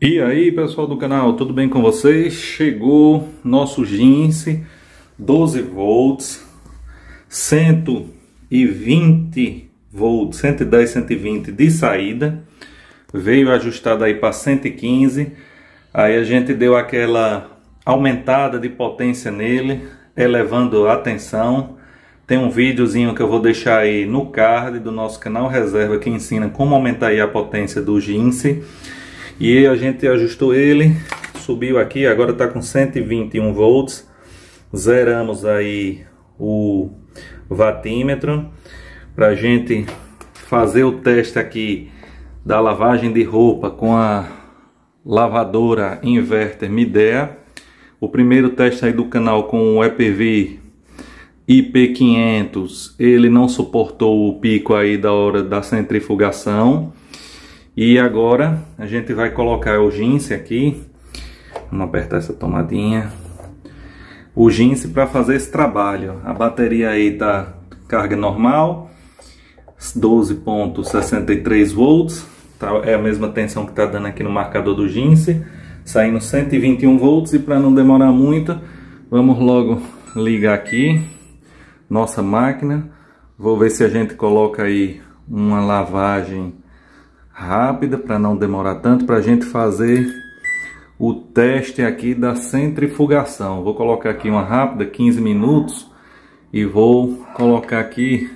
E aí pessoal do canal, tudo bem com vocês? Chegou nosso JINSI 12 volts, 120 volts, 110, 120 de saída, veio ajustado aí para 115, aí a gente deu aquela aumentada de potência nele, elevando a tensão. Tem um videozinho que eu vou deixar aí no card do nosso canal Reserva que ensina como aumentar aí a potência do JINSI. E a gente ajustou ele, subiu aqui, agora está com 121 volts, zeramos aí o vatímetro, para a gente fazer o teste aqui da lavagem de roupa com a lavadora inverter Midea. O primeiro teste aí do canal com o EPV IP500, ele não suportou o pico aí da hora da centrifugação. E agora a gente vai colocar o JINSI aqui, vamos apertar essa tomadinha, o JINSI para fazer esse trabalho. A bateria aí tá carga normal, 12.63 volts, tá, é a mesma tensão que tá dando aqui no marcador do JINSI, saindo 121 volts. E para não demorar muito, vamos logo ligar aqui nossa máquina. Vou ver se a gente coloca aí uma lavagem rápida para não demorar tanto, para a gente fazer o teste aqui da centrifugação. Vou colocar aqui uma rápida, 15 minutos, e vou colocar aqui,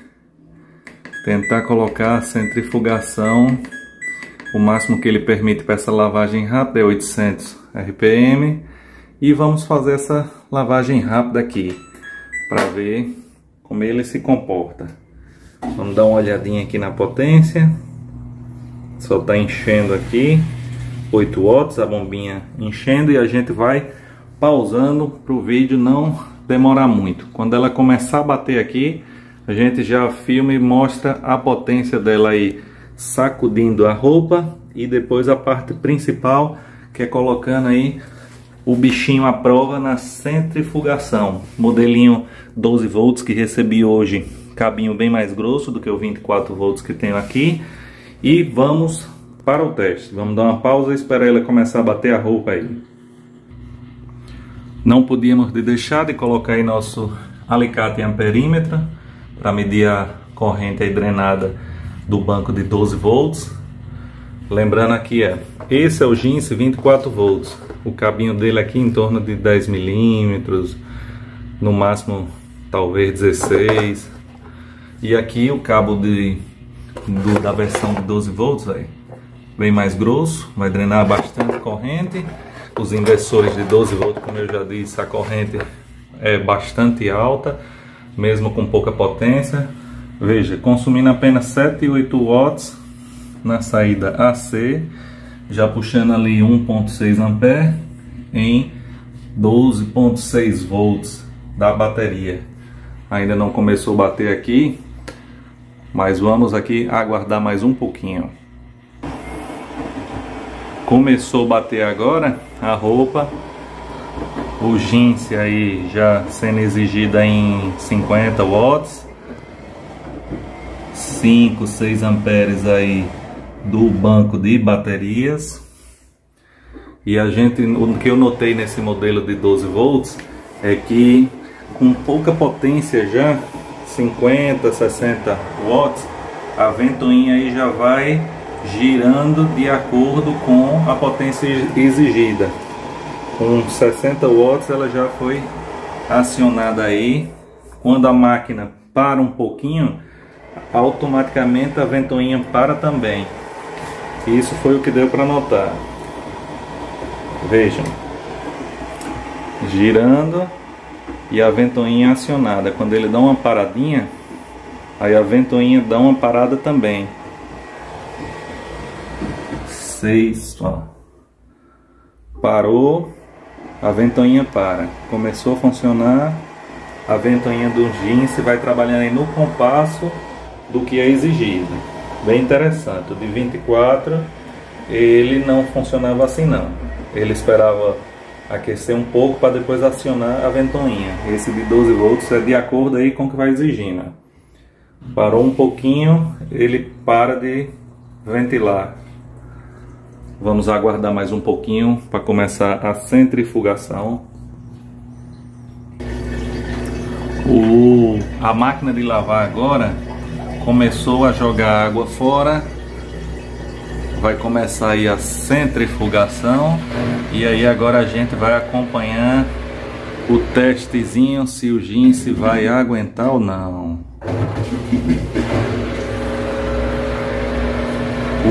tentar colocar a centrifugação, o máximo que ele permite para essa lavagem rápida é 800 RPM, e vamos fazer essa lavagem rápida aqui para ver como ele se comporta. Vamos dar uma olhadinha aqui na potência. Só está enchendo aqui, 8 watts, a bombinha enchendo, e a gente vai pausando para o vídeo não demorar muito. Quando ela começar a bater aqui, a gente já filma e mostra a potência dela aí sacudindo a roupa, e depois a parte principal, que é colocando aí o bichinho à prova na centrifugação. Modelinho 12 volts que recebi hoje, cabinho bem mais grosso do que o 24 volts que tenho aqui. E vamos para o teste. Vamos dar uma pausa e esperar ela começar a bater a roupa aí. Não podíamos deixar de colocar aí nosso alicate em amperímetro para medir a corrente aí drenada do banco de 12 volts. Lembrando aqui, esse é o JINSI 24 volts. O cabinho dele aqui em torno de 10 milímetros, no máximo talvez 16. E aqui o cabo da versão de 12 volts, bem mais grosso, vai drenar bastante corrente. Os inversores de 12 volts, como eu já disse, a corrente é bastante alta, mesmo com pouca potência. Veja, consumindo apenas 7,8 watts na saída AC, já puxando ali 1,6 ampere em 12,6 volts da bateria. Ainda não começou a bater aqui, mas vamos aqui aguardar mais um pouquinho. Começou a bater agora a roupa. O JINSI aí já sendo exigida em 50 watts. 5, 6 amperes aí do banco de baterias. E a gente, o que eu notei nesse modelo de 12 volts é que com pouca potência já, 50, 60 watts, a ventoinha aí já vai girando de acordo com a potência exigida. Com 60 watts ela já foi acionada aí. Quando a máquina para um pouquinho, automaticamente a ventoinha para também. Isso foi o que deu para notar. Vejam, girando e a ventoinha acionada. Quando ele dá uma paradinha, aí a ventoinha dá uma parada também. 6, ó. Parou, a ventoinha para. Começou a funcionar, a ventoinha do JINSI vai trabalhando aí no compasso do que é exigido. Bem interessante. O de 24, ele não funcionava assim não. Ele esperava aquecer um pouco para depois acionar a ventoinha. Esse de 12 volts é de acordo aí com o que vai exigindo. Parou um pouquinho, ele para de ventilar. Vamos aguardar mais um pouquinho para começar a centrifugação. A máquina de lavar agora começou a jogar água fora. Vai começar aí a centrifugação. E aí agora a gente vai acompanhar o testezinho se o JINSI vai aguentar ou não.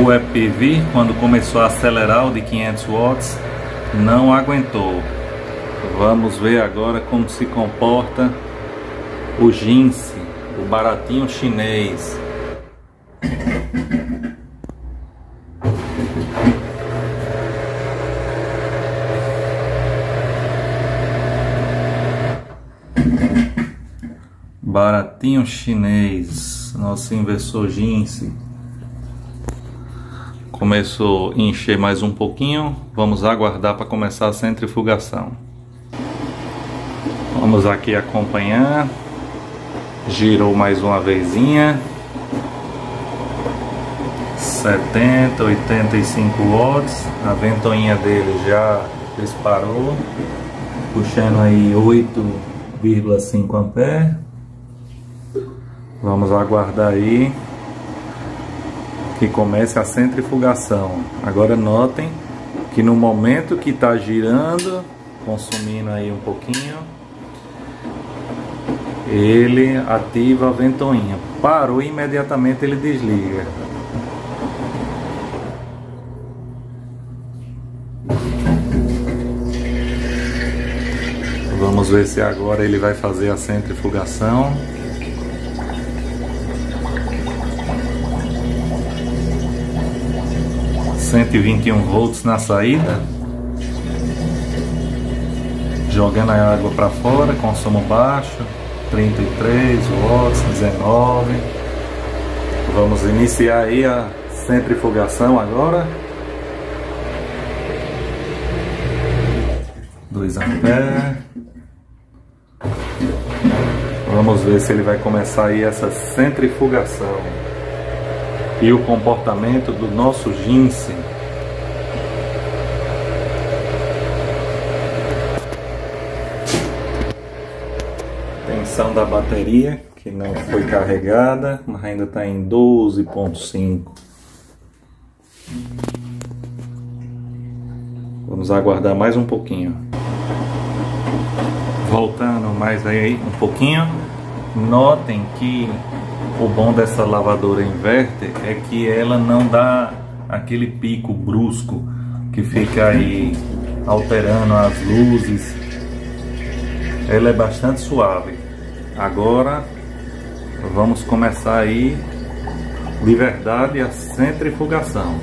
O EPV, quando começou a acelerar o de 500 watts, não aguentou. Vamos ver agora como se comporta o JINSI, o baratinho chinês. Baratinho chinês, nosso inversor JINSI. Começou a encher mais um pouquinho. Vamos aguardar para começar a centrifugação. Vamos aqui acompanhar. Girou mais uma vezinha. 70, 85 watts. A ventoinha dele já disparou, puxando aí 8,5 ampere. Vamos aguardar aí que comece a centrifugação. Agora notem que no momento que está girando, consumindo aí um pouquinho, ele ativa a ventoinha. Parou e imediatamente ele desliga. Vamos ver se agora ele vai fazer a centrifugação. R$ 121 volts na saída, jogando a água para fora, consumo baixo, 33 watts, 19. Vamos iniciar aí a centrifugação agora. 2 amperes. Vamos ver se ele vai começar aí essa centrifugação. E o comportamento do nosso JINSI. Tensão da bateria, que não foi carregada, mas ainda está em 12,5. Vamos aguardar mais um pouquinho. Voltando mais aí um pouquinho. Notem que o bom dessa lavadora inverter é que ela não dá aquele pico brusco que fica aí alterando as luzes. Ela é bastante suave. Agora vamos começar aí de verdade a centrifugação.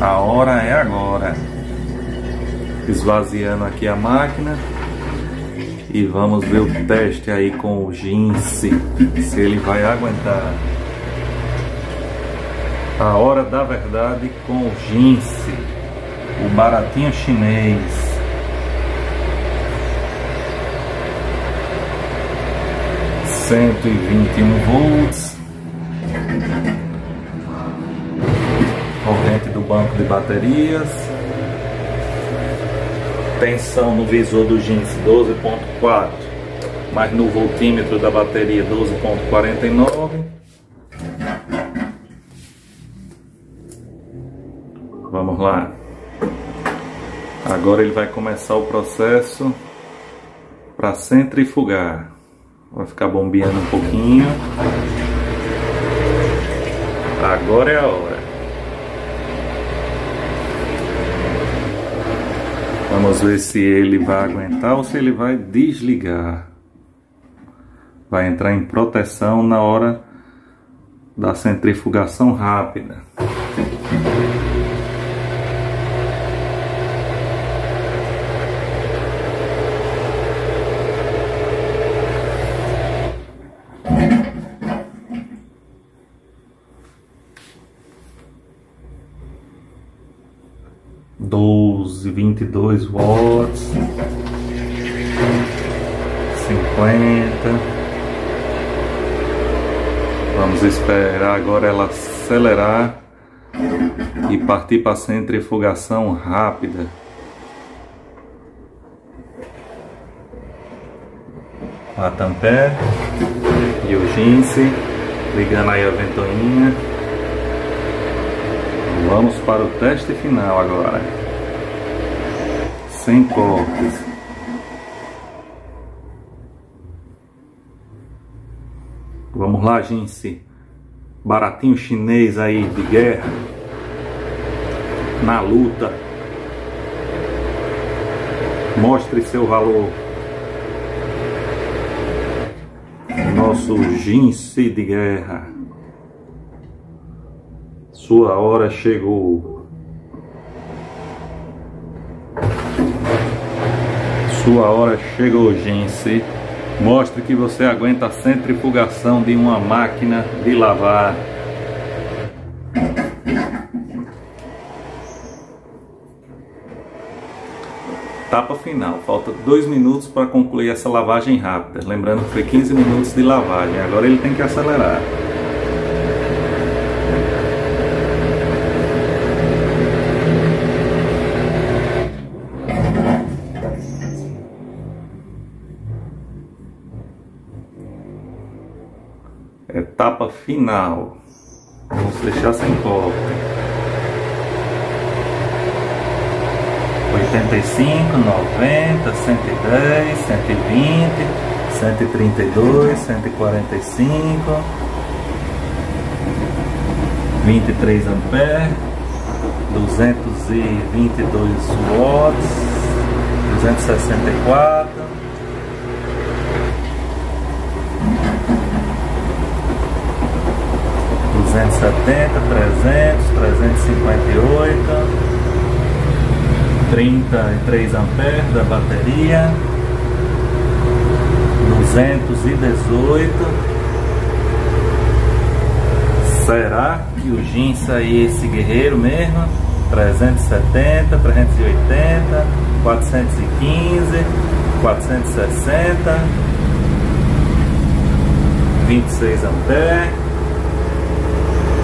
A hora é agora. Esvaziando aqui a máquina. E vamos ver o teste aí com o JINSI, se ele vai aguentar. A hora da verdade com o JINSI, o baratinho chinês. R$ 121 volts. Corrente do banco de baterias. Tensão no visor do JINSI 12,4, mas no voltímetro da bateria 12,49. Vamos lá. Agora ele vai começar o processo para centrifugar. Vai ficar bombeando um pouquinho. Agora é a hora. Vamos ver se ele vai aguentar ou se ele vai desligar. Vai entrar em proteção na hora da centrifugação rápida. E 22 watts, 50, Vamos esperar agora ela acelerar e partir para a centrifugação rápida. A tampé e o JINSI, ligando aí a ventoinha. Vamos para o teste final agora, sem cortes. Vamos lá, JINSI, baratinho chinês aí de guerra, na luta. Mostre seu valor. Nosso JINSI de guerra. Sua hora chegou. Sua hora chegou, JINSI. Mostre que você aguenta a centrifugação de uma máquina de lavar. Etapa final. Falta 2 minutos para concluir essa lavagem rápida. Lembrando que foi 15 minutos de lavagem. Agora ele tem que acelerar. Etapa final. Vamos deixar sem corte. 85, 90, 110, 120, 132, 145, 23 amperes, 222 watts, 264. 270, 300, 358, 33 amperes da bateria, 218. Será que o JINSI aí é esse guerreiro mesmo? 370, 380, 415, 460, 26 amperes.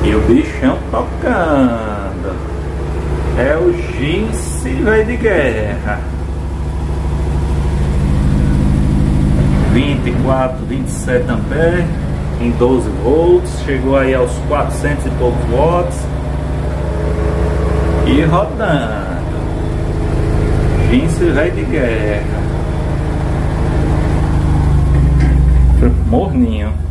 E o bichão tocando. É o JINSI, velho de guerra. 24, 27 amperes em 12 volts. Chegou aí aos 400 e poucos watts. E rodando. JINSI, velho de guerra. Morninho.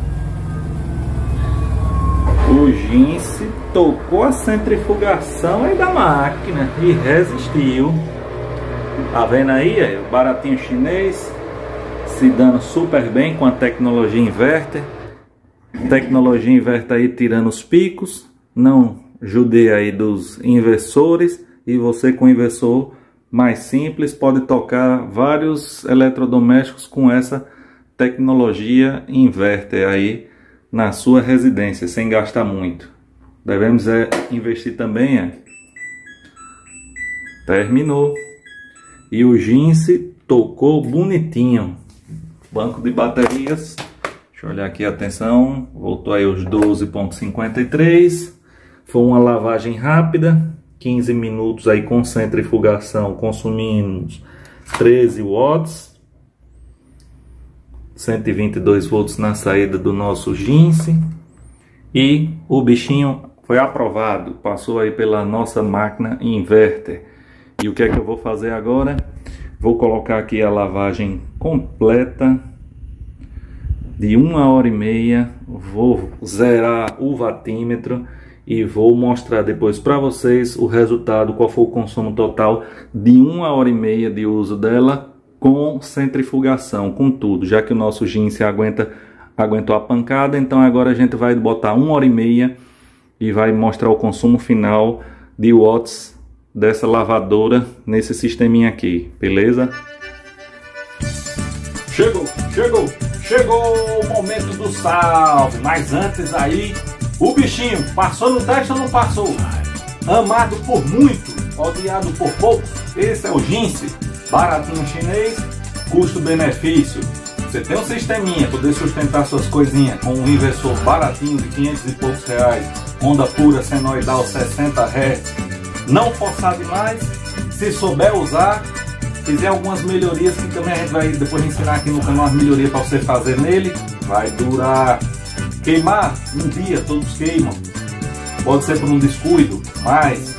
O JINSI tocou a centrifugação aí da máquina e resistiu. Tá vendo aí? O baratinho chinês se dando super bem com a tecnologia inverter. Tecnologia inverter aí tirando os picos. Não judeia aí dos inversores. E você com inversor mais simples pode tocar vários eletrodomésticos com essa tecnologia inverter aí na sua residência, sem gastar muito. Devemos investir também. Terminou. E o JINSI tocou bonitinho. Banco de baterias. Deixa eu olhar aqui, atenção. Voltou aí os 12,53. Foi uma lavagem rápida. 15 minutos aí com centrifugação. Consumimos 13 watts. 122 volts na saída do nosso JINSI. E o bichinho foi aprovado. Passou aí pela nossa máquina inverter. E o que é que eu vou fazer agora? Vou colocar aqui a lavagem completa de 1 hora e meia. Vou zerar o vatímetro e vou mostrar depois para vocês o resultado, qual foi o consumo total de 1 hora e meia de uso dela com centrifugação, com tudo. Já que o nosso JINSI aguentou a pancada, então agora a gente vai botar 1 hora e meia e vai mostrar o consumo final de watts dessa lavadora nesse sisteminha aqui, beleza? Chegou o momento do salve, mas antes aí, o bichinho passou no teste ou não passou? Amado por muito, odiado por pouco, esse é o JINSI. Baratinho chinês, custo-benefício. você tem um sisteminha, poder sustentar suas coisinhas com um inversor baratinho de 500 e poucos reais, onda pura senoidal 60 Hz, não forçar demais, se souber usar, fizer algumas melhorias que também a gente vai depois ensinar aqui no canal, as melhorias para você fazer nele, vai durar. Queimar um dia, todos queimam, pode ser por um descuido, mas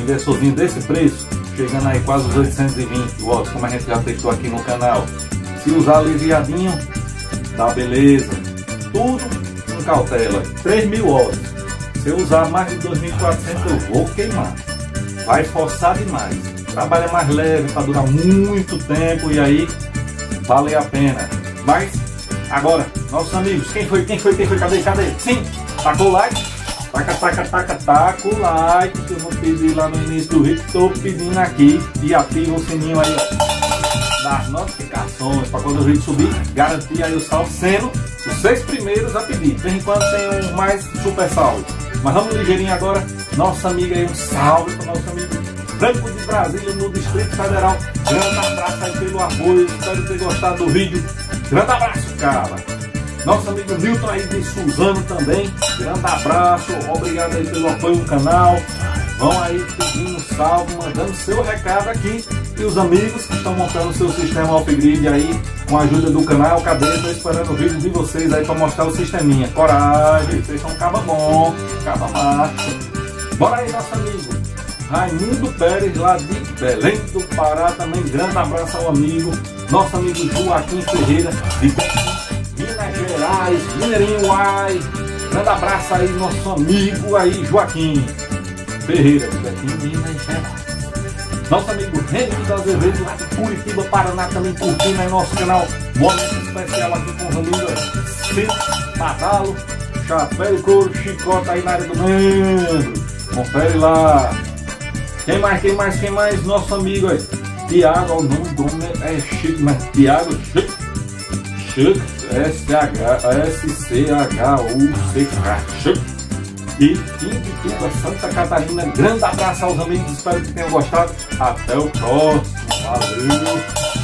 inversorzinho desse preço, chegando aí quase os 820 watts, como a gente já testou aqui no canal, se usar aliviadinho, tá beleza, tudo com cautela, 3.000 watts, se eu usar mais de 2.400 eu vou queimar, vai forçar demais, trabalha mais leve para durar muito tempo e aí vale a pena, mas... Agora, nossos amigos, quem foi, cadê, sim, taca o like, taca o like, que eu vou pedir lá no início do vídeo, estou pedindo aqui, e ativa o sininho aí, ó, das notificações, para quando o vídeo subir, garantir aí o salve, sendo os 6 primeiros a pedir, de vez em quando tem um mais super salve, mas vamos ligeirinho agora, nossa amiga aí, um salve para o nosso amigo Branco de Brasília, no Distrito Federal, grande abraço aí pelo apoio, espero ter gostado do vídeo, grande abraço, cara. Nosso amigo Milton aí de Suzano também, grande abraço, obrigado aí pelo apoio do canal, vão aí pedindo um salve, mandando seu recado aqui, e os amigos que estão montando o seu sistema off-grid aí, com a ajuda do canal, cadê? Estou esperando o vídeo de vocês aí para mostrar o sisteminha, coragem, vocês são caba bom, caba macho, bora aí nosso amigo Raimundo Pérez, lá de Belém do Pará, também grande abraço ao amigo, nosso amigo Joaquim Ferreira, de Minas Gerais, Mineirinho, Uai, grande abraço aí, nosso amigo aí, Joaquim Ferreira, de Minas Gerais. Nosso amigo Henrique das Azevedo, lá de Curitiba, Paraná, também curtindo aí nosso canal, momento especial aqui com os amigos Cid, Badalo, Chapéu e Couro, Chicota aí na área do membro, confere lá. Quem mais? Nosso amigo aí. Tiago, o nome do homem é Chico, mas Tiago Chico, S-C-H-U-C-K, Chico. E Timbituba, Santa Catarina, grande abraço aos amigos, espero que tenham gostado. Até o próximo, valeu!